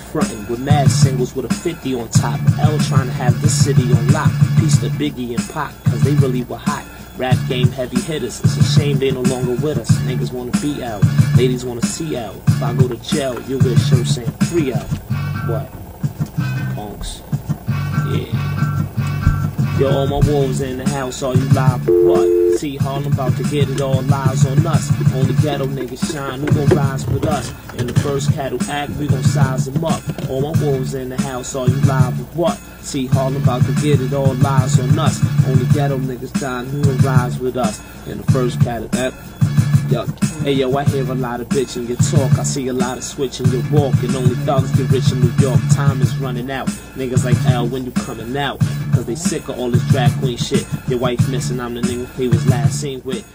frontin' with mad singles with a 50 on top. L trying to have this city on lock. Peace to Biggie and Pac, cause they really were hot. Rap game heavy hitters, it's a shame they no longer with us. Niggas wanna be out, ladies wanna see out. If I go to jail, you wear shirt saying free out. What? Punks. Yeah. Yo, all my wolves in the house, are you live or what? See, Harlem about to get it all, lies on us. Only ghetto niggas shine, who gon' rise with us? In the first cattle act, we gon' size them up. All my wolves in the house, are you live or what? See, Harlem about to get it all, lies on us. Only ghetto niggas dying, who gon' rise with us? In the first cattle act. Hey yo, I hear a lot of bitchin' your talk. I see a lot of switchin' your walk. And only thugs get rich in New York. Time is running out. Niggas like L, when you comin' out? Cause they sick of all this drag queen shit. Your wife missin', I'm the nigga he was last seen with.